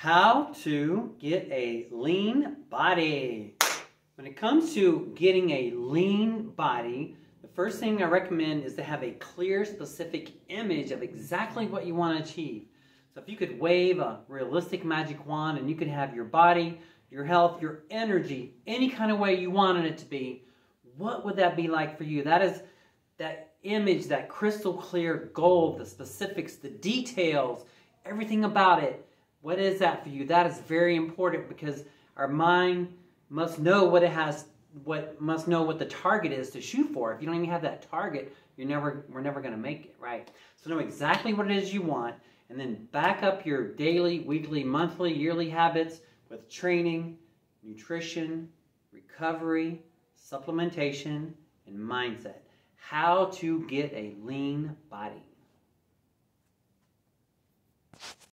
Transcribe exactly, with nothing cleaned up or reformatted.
How to get a lean body. When it comes to getting a lean body, the first thing I recommend is to have a clear, specific image of exactly what you want to achieve. So if you could wave a realistic magic wand and you could have your body, your health, your energy, any kind of way you wanted it to be, what would that be like for you? That is that image, that crystal clear goal, the specifics, the details, everything about it. What is that for you? That is very important because our mind must know what it has, what must know what the target is to shoot for. If you don't even have that target, you're never, we're never going to make it, right? So know exactly what it is you want, and then back up your daily, weekly, monthly, yearly habits with training, nutrition, recovery, supplementation, and mindset. How to get a lean body.